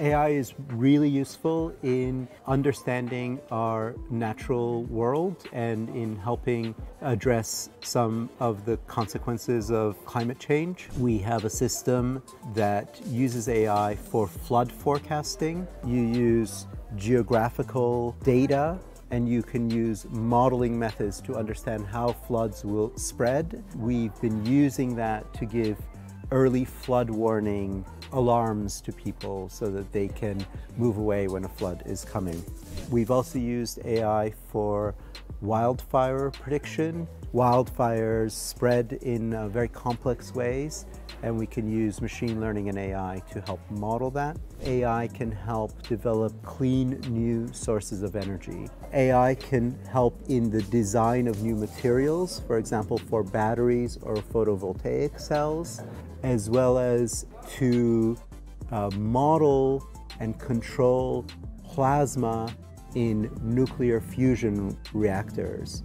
AI is really useful in understanding our natural world and in helping address some of the consequences of climate change. We have a system that uses AI for flood forecasting. You use geographical data and you can use modeling methods to understand how floods will spread. We've been using that to give early flood warning alarms to people so that they can move away when a flood is coming. We've also used AI for wildfire prediction. Wildfires spread in very complex ways, and we can use machine learning and AI to help model that. AI can help develop clean new sources of energy. AI can help in the design of new materials, for example, for batteries or photovoltaic cells, as well as to model and control plasma in nuclear fusion reactors.